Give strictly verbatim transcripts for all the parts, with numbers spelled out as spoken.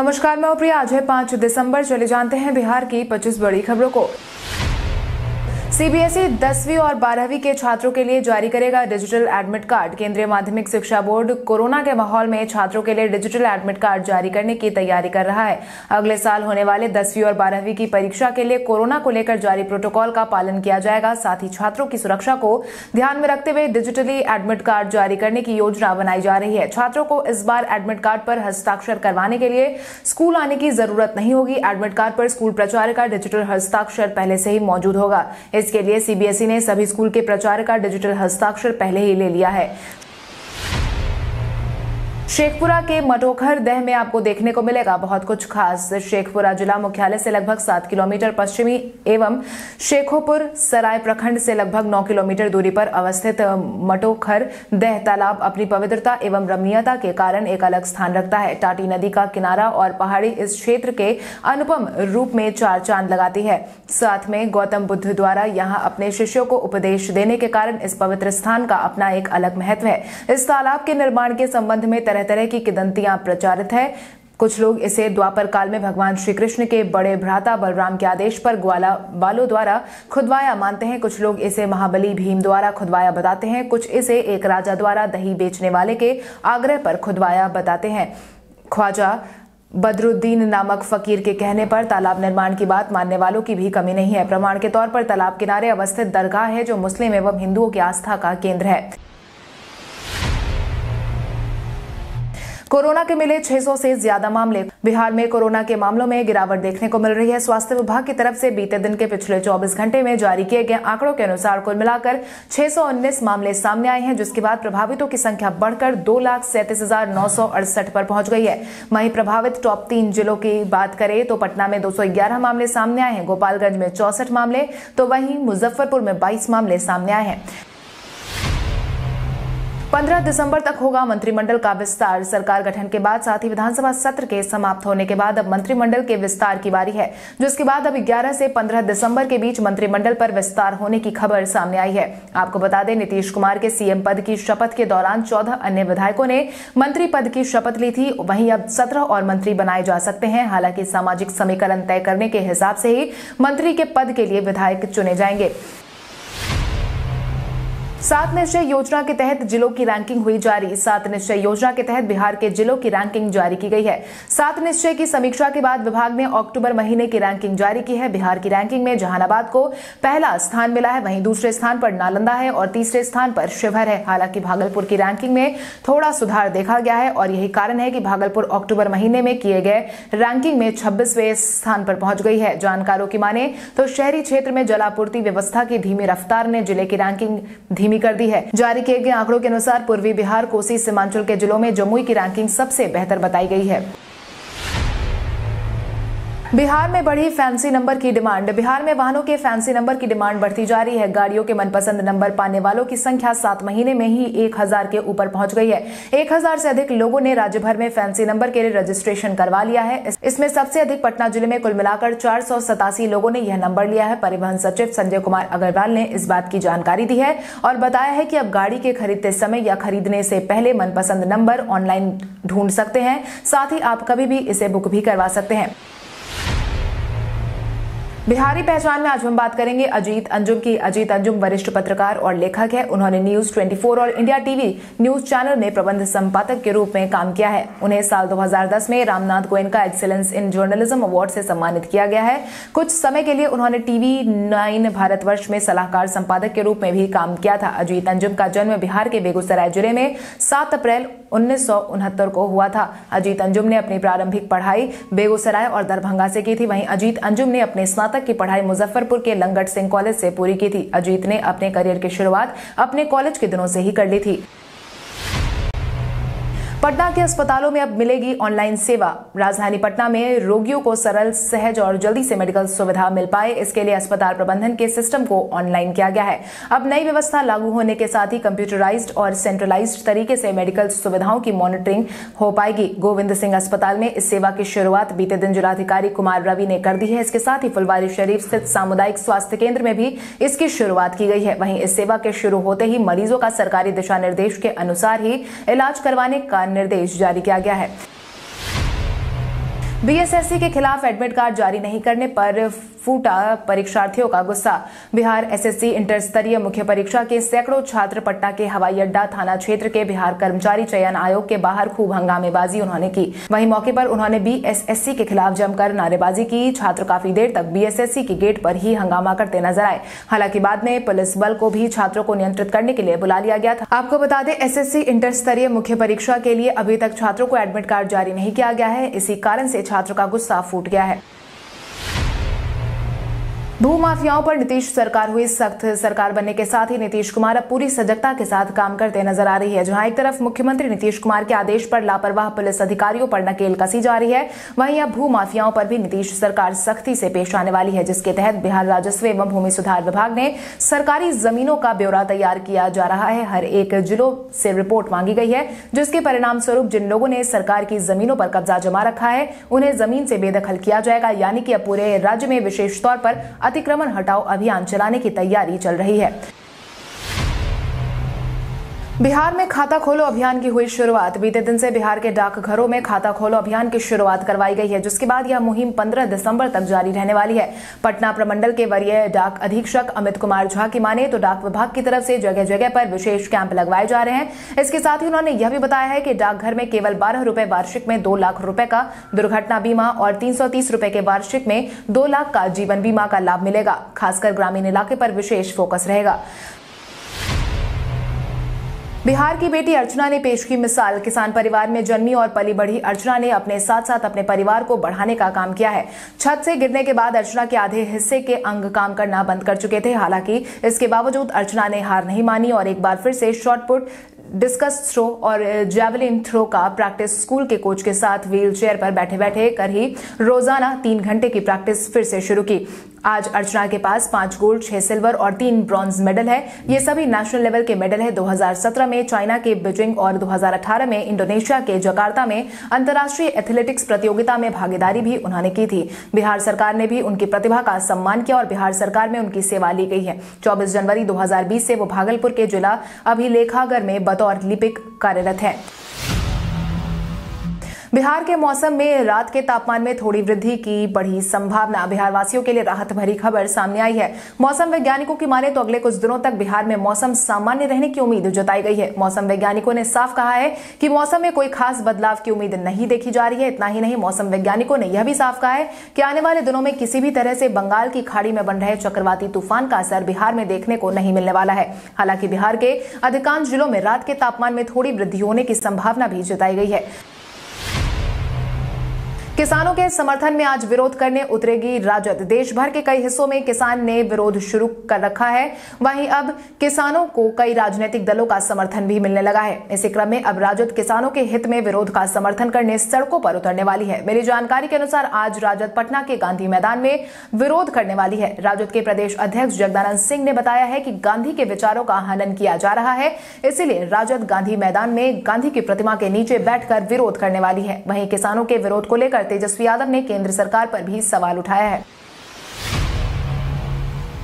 नमस्कार, मैं प्रिया। आज है पाँच दिसंबर। चले जानते हैं बिहार की पच्चीस बड़ी खबरों को। सीबीएसई दसवीं और बारहवीं के छात्रों के लिए जारी करेगा डिजिटल एडमिट कार्ड। केंद्रीय माध्यमिक शिक्षा बोर्ड कोरोना के माहौल में छात्रों के लिए डिजिटल एडमिट कार्ड जारी करने की तैयारी कर रहा है। अगले साल होने वाले दसवीं और बारहवीं की परीक्षा के लिए कोरोना को लेकर जारी प्रोटोकॉल का पालन किया जाएगा। साथ ही छात्रों की सुरक्षा को ध्यान में रखते हुए डिजिटली एडमिट कार्ड जारी करने की योजना बनाई जा रही है। छात्रों को इस बार एडमिट कार्ड पर हस्ताक्षर करवाने के लिए स्कूल आने की जरूरत नहीं होगी। एडमिट कार्ड पर स्कूल प्राचार्य का डिजिटल हस्ताक्षर पहले से ही मौजूद होगा। इसके लिए सीबीएसई ने सभी स्कूल के प्राचार्य का डिजिटल हस्ताक्षर पहले ही ले लिया है। शेखपुरा के मटोखर दह में आपको देखने को मिलेगा बहुत कुछ खास। शेखपुरा जिला मुख्यालय से लगभग सात किलोमीटर पश्चिमी एवं शेखोपुर सराय प्रखंड से लगभग नौ किलोमीटर दूरी पर अवस्थित मटोखर दह तालाब अपनी पवित्रता एवं रमणीयता के कारण एक अलग स्थान रखता है। टाटी नदी का किनारा और पहाड़ी इस क्षेत्र के अनुपम रूप में चार चांद लगाती है। साथ में गौतम बुद्ध द्वारा यहाँ अपने शिष्यों को उपदेश देने के कारण इस पवित्र स्थान का अपना एक अलग महत्व है। इस तालाब के निर्माण के संबंध में तरह तरह की किदंतियां प्रचारित है। कुछ लोग इसे द्वापर काल में भगवान श्री कृष्ण के बड़े भ्राता बलराम के आदेश पर ग्वाला बालों द्वारा खुदवाया मानते हैं। कुछ लोग इसे महाबली भीम द्वारा खुदवाया बताते हैं। कुछ इसे एक राजा द्वारा दही बेचने वाले के आग्रह पर खुदवाया बताते हैं। ख्वाजा बदरुद्दीन नामक फकीर के कहने पर तालाब निर्माण की बात मानने वालों की भी कमी नहीं है। प्रमाण के तौर पर तालाब किनारे अवस्थित दरगाह है जो मुस्लिम एवं हिंदुओं की आस्था का केंद्र है। कोरोना के मिले छह सौ से ज्यादा मामले। बिहार में कोरोना के मामलों में गिरावट देखने को मिल रही है। स्वास्थ्य विभाग की तरफ से बीते दिन के पिछले चौबीस घंटे में जारी किए गए आंकड़ों के अनुसार कुल मिलाकर छह सौ उन्नीस मामले सामने आए हैं, जिसके बाद प्रभावितों की संख्या बढ़कर दो लाख सैंतीस हजार नौ सौ अड़सठ पर पहुंच गई है। वहीं प्रभावित टॉप तीन जिलों की बात करें तो पटना में दो सौ ग्यारह मामले सामने आए हैं, गोपालगंज में चौसठ मामले तो वहीं मुजफ्फरपुर में बाईस मामले सामने आए हैं। पंद्रह दिसंबर तक होगा मंत्रिमंडल का विस्तार। सरकार गठन के बाद साथ ही विधानसभा सत्र के समाप्त होने के बाद अब मंत्रिमंडल के विस्तार की बारी है, जिसके बाद अब ग्यारह से पंद्रह दिसंबर के बीच मंत्रिमंडल पर विस्तार होने की खबर सामने आई है। आपको बता दें, नीतीश कुमार के सीएम पद की शपथ के दौरान चौदह अन्य विधायकों ने मंत्री पद की शपथ ली थी। वहीं अब सत्रह और मंत्री बनाए जा सकते हैं। हालांकि सामाजिक समीकरण तय करने के हिसाब से ही मंत्री के पद के लिए विधायक चुने जाएंगे। सात निश्चय योजना के तहत जिलों की रैंकिंग हुई जारी। सात निश्चय योजना के तहत बिहार के जिलों की रैंकिंग जारी की गई है। सात निश्चय की समीक्षा के बाद विभाग ने अक्टूबर महीने की रैंकिंग जारी की है। बिहार की रैंकिंग में जहानाबाद को पहला स्थान मिला है, वहीं दूसरे स्थान पर नालंदा है और तीसरे स्थान पर शिवहर है। हालांकि भागलपुर की रैंकिंग में थोड़ा सुधार देखा गया है और यही कारण है कि भागलपुर अक्टूबर महीने में किए गए रैंकिंग में छब्बीसवें स्थान पर पहुंच गई है। जानकारों की माने तो शहरी क्षेत्र में जलापूर्ति व्यवस्था की धीमी रफ्तार ने जिले की रैंकिंग धीमी कर दी है। जारी किए गए आंकड़ों के अनुसार पूर्वी बिहार, कोसी, सीमांचल के जिलों में जमुई की रैंकिंग सबसे बेहतर बताई गई है। बिहार में बढ़ी फैंसी नंबर की डिमांड। बिहार में वाहनों के फैंसी नंबर की डिमांड बढ़ती जा रही है। गाड़ियों के मनपसंद नंबर पाने वालों की संख्या सात महीने में ही एक हजार के ऊपर पहुंच गई है। एक हजार से अधिक लोगों ने राज्य भर में फैंसी नंबर के लिए रजिस्ट्रेशन करवा लिया है। इसमें सबसे अधिक पटना जिले में कुल मिलाकर चार सौ सतासी लोगों ने यह नंबर लिया है। परिवहन सचिव संजय कुमार अग्रवाल ने इस बात की जानकारी दी है और बताया है कि अब गाड़ी के खरीदते समय या खरीदने से पहले मनपसंद नंबर ऑनलाइन ढूंढ सकते हैं। साथ ही आप कभी भी इसे बुक भी करवा सकते हैं। बिहारी पहचान में आज हम बात करेंगे अजीत अंजुम की। अजीत अंजुम वरिष्ठ पत्रकार और लेखक है। उन्होंने न्यूज चौबीस और इंडिया टीवी न्यूज चैनल में प्रबंध संपादक के रूप में काम किया है। उन्हें साल दो हज़ार दस में रामनाथ गोयनका का एक्सीलेंस इन जर्नलिज्म अवार्ड से सम्मानित किया गया है। कुछ समय के लिए उन्होंने टीवी नाइन भारतवर्ष में सलाहकार संपादक के रूप में भी काम किया था। अजीत अंजुम का जन्म बिहार के बेगूसराय जिले में सात अप्रैल उन्नीस सौ उनहत्तर को हुआ था। अजीत अंजुम ने अपनी प्रारंभिक पढ़ाई बेगूसराय और दरभंगा से की थी। वहीं अजीत अंजुम ने अपने स्नातक की पढ़ाई मुजफ्फरपुर के लंगट सिंह कॉलेज से पूरी की थी। अजीत ने अपने करियर की शुरुआत अपने कॉलेज के दिनों से ही कर ली थी। पटना के अस्पतालों में अब मिलेगी ऑनलाइन सेवा। राजधानी पटना में रोगियों को सरल, सहज और जल्दी से मेडिकल सुविधा मिल पाए, इसके लिए अस्पताल प्रबंधन के सिस्टम को ऑनलाइन किया गया है। अब नई व्यवस्था लागू होने के साथ ही कंप्यूटराइज्ड और सेंट्रलाइज्ड तरीके से मेडिकल सुविधाओं की मॉनिटरिंग हो पाएगी। गोविंद सिंह अस्पताल में इस सेवा की शुरुआत बीते दिन जिलाधिकारी कुमार रवि ने कर दी है। इसके साथ ही फुलवारी शरीफ स्थित सामुदायिक स्वास्थ्य केंद्र में भी इसकी शुरुआत की गई है। वहीं इस सेवा के शुरू होते ही मरीजों का सरकारी दिशा निर्देश के अनुसार ही इलाज करवाने का निर्देश जारी किया गया है। बीएसएससी के खिलाफ एडमिट कार्ड जारी नहीं करने पर फूटा परीक्षार्थियों का गुस्सा। बिहार एसएससी इंटर स्तरीय मुख्य परीक्षा के सैकड़ों छात्र पटना के हवाई अड्डा थाना क्षेत्र के बिहार कर्मचारी चयन आयोग के बाहर खूब हंगामेबाजी उन्होंने की। वहीं मौके पर उन्होंने बीएसएससी के खिलाफ जमकर नारेबाजी की। छात्र काफी देर तक बीएसएससी के गेट पर ही हंगामा करते नजर आए। हालांकि बाद में पुलिस बल को भी छात्रों को नियंत्रित करने के लिए बुला लिया गया था। आपको बता दें, एसएससी इंटर स्तरीय मुख्य परीक्षा के लिए अभी तक छात्रों को एडमिट कार्ड जारी नहीं किया गया है। इसी कारण से छात्रों का गुस्सा फूट गया है। भूमाफियाओं पर नीतीश सरकार हुई सख्त। सरकार बनने के साथ ही नीतीश कुमार अब पूरी सजगता के साथ काम करते नजर आ रही है। जहां एक तरफ मुख्यमंत्री नीतीश कुमार के आदेश पर लापरवाह पुलिस अधिकारियों पर नकेल कसी जा रही है, वहीं अब भूमाफियाओं पर भी नीतीश सरकार सख्ती से पेश आने वाली है, जिसके तहत बिहार राजस्व एवं भूमि सुधार विभाग ने सरकारी जमीनों का ब्यौरा तैयार किया जा रहा है। हर एक जिलों से रिपोर्ट मांगी गई है, जिसके परिणाम स्वरूप जिन लोगों ने सरकार की जमीनों पर कब्जा जमा रखा है उन्हें जमीन से बेदखल किया जाएगा। यानी कि अब पूरे राज्य में विशेष तौर पर अतिक्रमण हटाओ अभियान चलाने की तैयारी चल रही है। बिहार में खाता खोलो अभियान की हुई शुरुआत। बीते दिन से बिहार के डाकघरों में खाता खोलो अभियान की शुरुआत करवाई गई है, जिसके बाद यह मुहिम पंद्रह दिसंबर तक जारी रहने वाली है। पटना प्रमंडल के वरीय डाक अधीक्षक अमित कुमार झा की माने तो डाक विभाग की तरफ से जगह जगह पर विशेष कैंप लगवाए जा रहे हैं। इसके साथ ही उन्होंने यह भी बताया है कि डाकघर में केवल बारह रुपए वार्षिक में दो लाख रुपए का दुर्घटना बीमा और तीन सौ तीस रुपए के वार्षिक में दो लाख का जीवन बीमा का लाभ मिलेगा। खासकर ग्रामीण इलाके पर विशेष फोकस रहेगा। बिहार की बेटी अर्चना ने पेश की मिसाल। किसान परिवार में जन्मी और पली बढ़ी अर्चना ने अपने साथ साथ अपने परिवार को बढ़ाने का काम किया है। छत से गिरने के बाद अर्चना के आधे हिस्से के अंग काम करना बंद कर चुके थे। हालांकि इसके बावजूद अर्चना ने हार नहीं मानी और एक बार फिर से शॉटपुट, डिस्कस थ्रो और जैवलिन थ्रो का प्रैक्टिस स्कूल के कोच के साथ व्हीलचेयर पर बैठे बैठे कर ही रोजाना तीन घंटे की प्रैक्टिस फिर से शुरू की। आज अर्चना के पास पांच गोल्ड, छह सिल्वर और तीन ब्रॉन्ज मेडल है। ये सभी नेशनल लेवल के मेडल है। दो हज़ार सत्रह में चाइना के बीजिंग और दो हज़ार अठारह में इंडोनेशिया के जकार्ता में अंतर्राष्ट्रीय एथलेटिक्स प्रतियोगिता में भागीदारी भी उन्होंने की थी। बिहार सरकार ने भी उनकी प्रतिभा का सम्मान किया और बिहार सरकार में उनकी सेवा ली गई है। चौबीस जनवरी दो हजार बीस से वो भागलपुर के जिला अभिलेखागर में बतौर लिपिक कार्यरत है। बिहार के मौसम में रात के तापमान में थोड़ी वृद्धि की बढ़ी संभावना। बिहार वासियों के लिए राहत भरी खबर सामने आई है। मौसम वैज्ञानिकों की माने तो अगले कुछ दिनों तक बिहार में मौसम सामान्य रहने की उम्मीद जताई गई है। मौसम वैज्ञानिकों ने साफ कहा है कि मौसम में कोई खास बदलाव की उम्मीद नहीं देखी जा रही है। इतना ही नहीं, मौसम वैज्ञानिकों ने यह भी साफ कहा है कि आने वाले दिनों में किसी भी तरह से बंगाल की खाड़ी में बन रहे चक्रवाती तूफान का असर बिहार में देखने को नहीं मिलने वाला है। हालांकि बिहार के अधिकांश जिलों में रात के तापमान में थोड़ी वृद्धि होने की संभावना भी जताई गई है। किसानों के समर्थन में आज विरोध करने उतरेगी राजद। देश भर के कई हिस्सों में किसान ने विरोध शुरू कर रखा है। वहीं अब किसानों को कई राजनीतिक दलों का समर्थन भी मिलने लगा है। इसी क्रम में अब राजद किसानों के हित में विरोध का समर्थन करने सड़कों पर उतरने वाली है। मेरी जानकारी के अनुसार आज राजद पटना के गांधी मैदान में विरोध करने वाली है। राजद के प्रदेश अध्यक्ष जगदानंद सिंह ने बताया है कि गांधी के विचारों का हनन किया जा रहा है, इसीलिए राजद गांधी मैदान में गांधी की प्रतिमा के नीचे बैठकर विरोध करने वाली है। वहीं किसानों के विरोध को लेकर तेजस्वी यादव ने केंद्र सरकार पर भी सवाल उठाया है।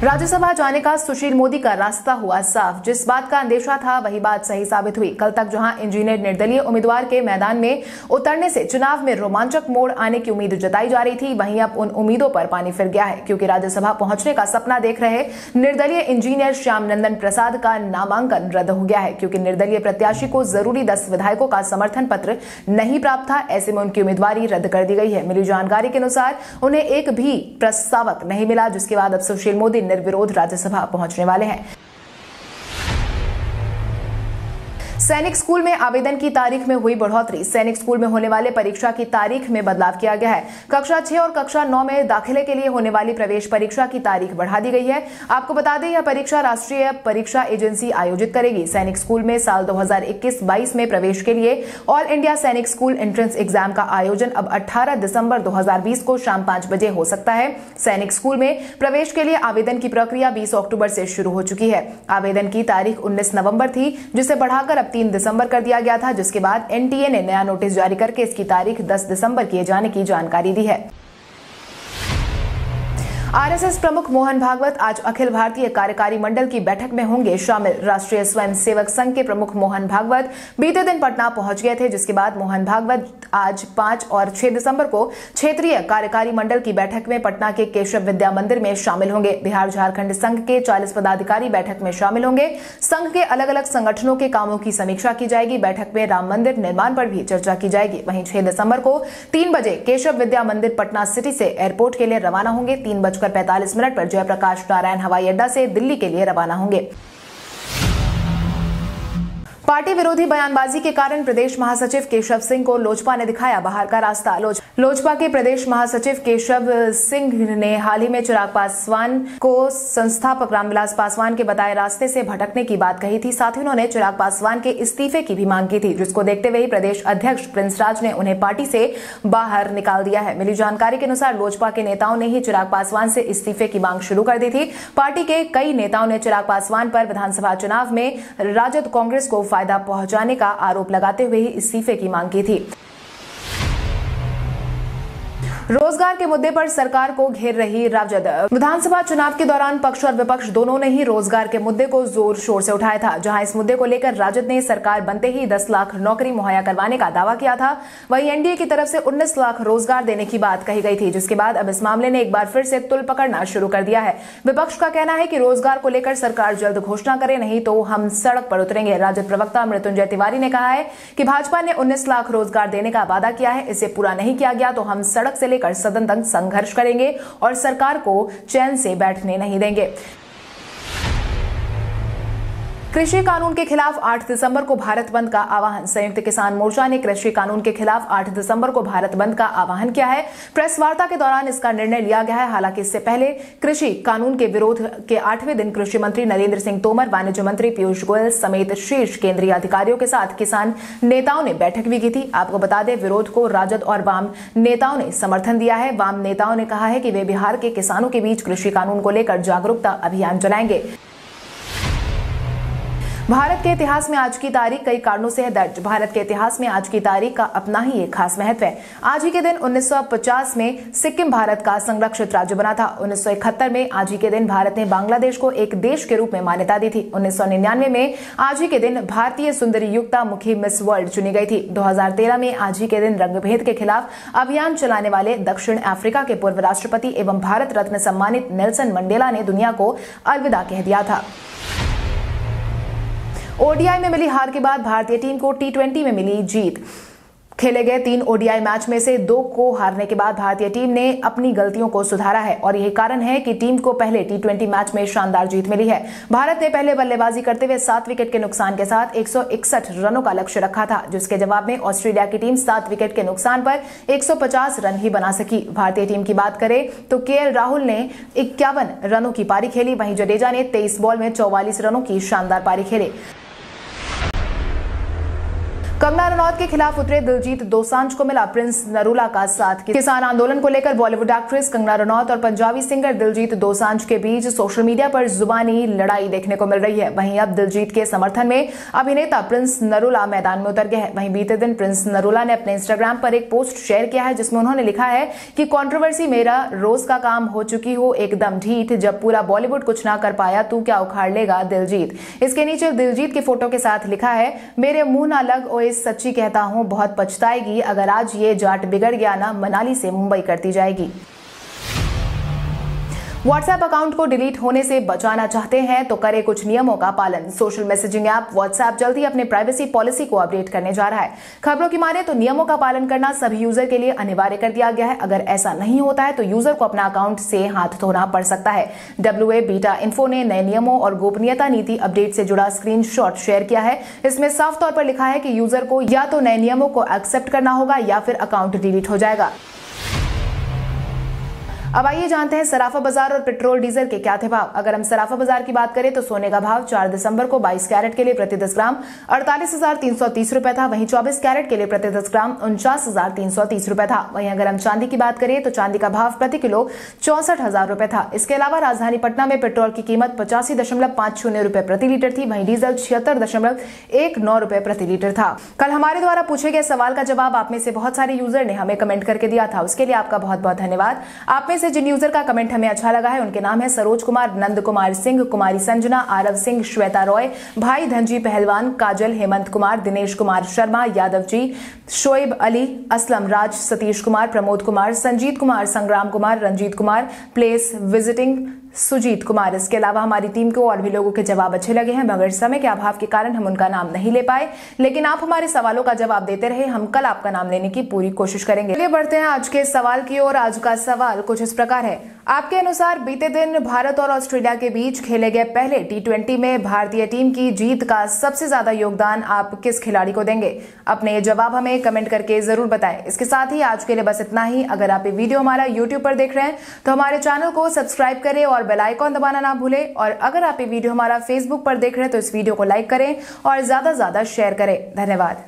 राज्यसभा जाने का सुशील मोदी का रास्ता हुआ साफ। जिस बात का अंदेशा था वही बात सही साबित हुई। कल तक जहां इंजीनियर निर्दलीय उम्मीदवार के मैदान में उतरने से चुनाव में रोमांचक मोड़ आने की उम्मीद जताई जा रही थी, वहीं अब उन उम्मीदों पर पानी फिर गया है, क्योंकि राज्यसभा पहुंचने का सपना देख रहे निर्दलीय इंजीनियर श्याम नंदन प्रसाद का नामांकन रद्द हो गया है, क्योंकि निर्दलीय प्रत्याशी को जरूरी दस विधायकों का समर्थन पत्र नहीं प्राप्त था। ऐसे में उनकी उम्मीदवारी रद्द कर दी गई है। मिली जानकारी के अनुसार उन्हें एक भी प्रस्तावक नहीं मिला, जिसके बाद अब सुशील मोदी निर्विरोध राज्यसभा पहुंचने वाले हैं। सैनिक स्कूल में आवेदन की तारीख में हुई बढ़ोतरी। सैनिक स्कूल में होने वाले परीक्षा की तारीख में बदलाव किया गया है। कक्षा छह और कक्षा नौ में दाखिले के लिए होने वाली प्रवेश परीक्षा की तारीख बढ़ा दी गई है। आपको बता दें, यह परीक्षा राष्ट्रीय परीक्षा एजेंसी आयोजित करेगी। सैनिक स्कूल में साल दो हज़ार इक्कीस बाईस में प्रवेश के लिए all India Sainik school entrance exam का आयोजन अब अठारह दिसंबर दो हज़ार बीस को शाम पांच बजे हो सकता है। सैनिक स्कूल में प्रवेश के लिए आवेदन की प्रक्रिया बीस अक्टूबर से शुरू हो चुकी है। आवेदन की तारीख उन्नीस नवम्बर थी, जिसे बढ़ाकर तीन दिसंबर कर दिया गया था, जिसके बाद एनटीए ने नया नोटिस जारी करके इसकी तारीख दस दिसंबर किए जाने की जानकारी दी है। आरएसएस प्रमुख मोहन भागवत आज अखिल भारतीय कार्यकारी मंडल की बैठक में होंगे शामिल। राष्ट्रीय स्वयंसेवक संघ के प्रमुख मोहन भागवत बीते दिन पटना पहुंच गए थे, जिसके बाद मोहन भागवत आज पांच और छह दिसंबर को क्षेत्रीय कार्यकारी मंडल की बैठक में पटना के केशव विद्या मंदिर में शामिल होंगे। बिहार झारखंड संघ के चालीस पदाधिकारी बैठक में शामिल होंगे। संघ के अलग अलग संगठनों के कामों की समीक्षा की जाएगी। बैठक में राम मंदिर निर्माण पर भी चर्चा की जाएगी। वहीं छह दिसंबर को तीन बजे केशव विद्या मंदिर पटना सिटी से एयरपोर्ट के लिए रवाना होंगे। तीन बजकर पैंतालीस मिनट पर जयप्रकाश नारायण हवाई अड्डा से दिल्ली के लिए रवाना होंगे। पार्टी विरोधी बयानबाजी के कारण प्रदेश महासचिव केशव सिंह को लोजपा ने दिखाया बाहर का रास्ता। लोज... लोजपा के प्रदेश महासचिव केशव सिंह ने हाल ही में चिराग पासवान को संस्थापक रामविलास पासवान के बताए रास्ते से भटकने की बात कही थी। साथ ही उन्होंने चिराग पासवान के इस्तीफे की भी मांग की थी, जिसको देखते हुए प्रदेश अध्यक्ष प्रिंस ने उन्हें पार्टी से बाहर निकाल दिया है। मिली जानकारी के अनुसार लोजपा के नेताओं ने ही चिराग पासवान से इस्तीफे की मांग शुरू कर दी थी। पार्टी के कई नेताओं ने चिराग पासवान पर विधानसभा चुनाव में राजद कांग्रेस को फायदा पहुंचाने का आरोप लगाते हुए ही इस्तीफे की मांग की थी। रोजगार के मुद्दे पर सरकार को घेर रही राजद। विधानसभा चुनाव के दौरान पक्ष और विपक्ष दोनों ने ही रोजगार के मुद्दे को जोर शोर से उठाया था। जहां इस मुद्दे को लेकर राजद ने सरकार बनते ही दस लाख नौकरी मुहैया करवाने का दावा किया था, वहीं एनडीए की तरफ से उन्नीस लाख रोजगार देने की बात कही गई थी। जिसके बाद अब इस मामले ने एक बार फिर से तुल पकड़ना शुरू कर दिया है। विपक्ष का कहना है कि रोजगार को लेकर सरकार जल्द घोषणा करे, नहीं तो हम सड़क पर उतरेंगे। राजद प्रवक्ता मृत्युंजय तिवारी ने कहा है कि भाजपा ने उन्नीस लाख रोजगार देने का वादा किया है, इसे पूरा नहीं किया गया तो हम सड़क से कर सदन तक संघर्ष करेंगे और सरकार को चैन से बैठने नहीं देंगे। कृषि कानून के खिलाफ आठ दिसंबर को भारत बंद का आह्वान। संयुक्त किसान मोर्चा ने कृषि कानून के खिलाफ आठ दिसंबर को भारत बंद का आह्वान किया है। प्रेस वार्ता के दौरान इसका निर्णय लिया गया है। हालांकि इससे पहले कृषि कानून के विरोध के आठवें दिन कृषि मंत्री नरेंद्र सिंह तोमर, वाणिज्य मंत्री पीयूष गोयल समेत शीर्ष केंद्रीय अधिकारियों के साथ किसान नेताओं ने बैठक भी की थी। आपको बता दें, विरोध को राजद और वाम नेताओं ने समर्थन दिया है। वाम नेताओं ने कहा है कि वे बिहार के किसानों के बीच कृषि कानून को लेकर जागरूकता अभियान चलाएंगे। भारत के इतिहास में आज की तारीख कई कारणों से है दर्ज। भारत के इतिहास में आज की तारीख का अपना ही एक खास महत्व है। आज ही के दिन उन्नीस सौ पचास में सिक्किम भारत का संरक्षित राज्य बना था। उन्नीस सौ इकहत्तर में आज ही के दिन भारत ने बांग्लादेश को एक देश के रूप में मान्यता दी थी। उन्नीस सौ निन्यानवे में आज ही के दिन भारतीय सुंदरी युक्ता मुखी मिस वर्ल्ड चुनी गई थी। दो हज़ार तेरह में आज ही के दिन रंगभेद के खिलाफ अभियान चलाने वाले दक्षिण अफ्रीका के पूर्व राष्ट्रपति एवं भारत रत्न सम्मानित नेल्सन मंडेला ने दुनिया को अलविदा कह दिया था। ओडीआई में मिली हार के बाद भारतीय टीम को टी ट्वेंटी में मिली जीत। खेले गए तीन ओडीआई मैच में से दो को हारने के बाद भारतीय टीम ने अपनी गलतियों को सुधारा है और यही कारण है कि टीम को पहले टी ट्वेंटी मैच में शानदार जीत मिली है। भारत ने पहले बल्लेबाजी करते हुए सात विकेट के नुकसान के साथ एक सौ इकसठ रनों का लक्ष्य रखा था, जिसके जवाब में ऑस्ट्रेलिया की टीम सात विकेट के नुकसान पर एक सौ पचास रन ही बना सकी। भारतीय टीम की बात करें तो के एल राहुल ने इक्यावन रनों की पारी खेली, वहीं जडेजा ने तेईस बॉल में चौवालीस रनों की शानदार पारी खेली। कंगना रनौत के खिलाफ उतरे दिलजीत दोसांझ को मिला प्रिंस नरूला का साथ। किसान आंदोलन को लेकर बॉलीवुड एक्ट्रेस कंगना रनौत और पंजाबी सिंगर दिलजीत दोसांझ के बीच सोशल मीडिया पर जुबानी लड़ाई देखने को मिल रही है। वहीं अब दिलजीत के समर्थन में अभिनेता प्रिंस नरूला मैदान में उतर गए हैं। वहीं बीते दिन प्रिंस नरूला ने अपने इंस्टाग्राम पर एक पोस्ट शेयर किया है, जिसमें उन्होंने लिखा है कि कॉन्ट्रोवर्सी मेरा रोज का काम हो चुकी हो एकदम ढीठ, जब पूरा बॉलीवुड कुछ ना कर पाया तू क्या उखाड़ लेगा दिलजीत। इसके नीचे दिलजीत के फोटो के साथ लिखा है, मेरे मुंह ना लग ओए सच्ची कहता हूं, बहुत पछताएगी अगर आज ये जाट बिगड़ गया ना, मनाली से मुंबई करती जाएगी। व्हाट्सऐप अकाउंट को डिलीट होने से बचाना चाहते हैं तो करें कुछ नियमों का पालन। सोशल मैसेजिंग ऐप व्हाट्सऐप जल्द ही अपने प्राइवेसी पॉलिसी को अपडेट करने जा रहा है। खबरों की माने तो नियमों का पालन करना सभी यूजर के लिए अनिवार्य कर दिया गया है। अगर ऐसा नहीं होता है तो यूजर को अपना अकाउंट से हाथ धोना पड़ सकता है। डब्ल्यूए बीटा इन्फो ने नए नियमों और गोपनीयता नीति अपडेट से जुड़ा स्क्रीनशॉट शेयर किया है। इसमें साफ तौर पर लिखा है कि यूजर को या तो नए नियमों को एक्सेप्ट करना होगा या फिर अकाउंट डिलीट हो जाएगा। अब आइए जानते हैं सराफा बाजार और पेट्रोल डीजल के क्या थे भाव। अगर हम सराफा बाजार की बात करें तो सोने का भाव चार दिसंबर को बाईस कैरेट के लिए प्रति दस ग्राम अड़तालीस हजार तीन सौ तीस रुपए था। वहीं चौबीस कैरेट के लिए प्रति दस ग्राम उनचास हजार तीन सौ तीस रुपए था। वहीं अगर हम चांदी की बात करें तो चांदी का भाव प्रति किलो चौसठ हजार रुपए था। इसके अलावा राजधानी पटना में पेट्रोल की कीमत पचासी दशमलव पांच शून्य रुपए प्रति लीटर थी। वहीं डीजल छिहत्तर दशमलव एक नौ रुपए प्रति लीटर था। कल हमारे द्वारा पूछे गए सवाल का जवाब आप में से बहुत सारे यूजर ने हमें कमेंट करके दिया था, उसके लिए आपका बहुत बहुत धन्यवाद। आप में से जिन यूजर का कमेंट हमें अच्छा लगा है उनके नाम है सरोज कुमार, नंद कुमार सिंह, कुमारी संजना, आरव सिंह, श्वेता रॉय, भाई धनजी पहलवान, काजल, हेमंत कुमार, दिनेश कुमार शर्मा, यादव जी, शोएब अली, असलम राज, सतीश कुमार, प्रमोद कुमार, संजीत कुमार, संग्राम कुमार, रंजीत कुमार, प्लेस विजिटिंग, सुजीत कुमार। इसके अलावा हमारी टीम को और भी लोगों के जवाब अच्छे लगे हैं, मगर समय के अभाव के कारण हम उनका नाम नहीं ले पाए, लेकिन आप हमारे सवालों का जवाब देते रहे, हम कल आपका नाम लेने की पूरी कोशिश करेंगे। चलिए बढ़ते हैं आज के सवाल की ओर। आज का सवाल कुछ इस प्रकार है, आपके अनुसार बीते दिन भारत और ऑस्ट्रेलिया के बीच खेले गए पहले टी ट्वेंटी में भारतीय टीम की जीत का सबसे ज्यादा योगदान आप किस खिलाड़ी को देंगे? अपने जवाब हमें कमेंट करके जरूर बताएं। इसके साथ ही आज के लिए बस इतना ही। अगर आप ये वीडियो हमारा यूट्यूब पर देख रहे हैं तो हमारे चैनल को सब्सक्राइब करें और बेल आइकॉन दबाना ना भूलें, और अगर आप ये वीडियो हमारा फेसबुक पर देख रहे हैं तो इस वीडियो को लाइक करें और ज्यादा से ज्यादा शेयर करें। धन्यवाद।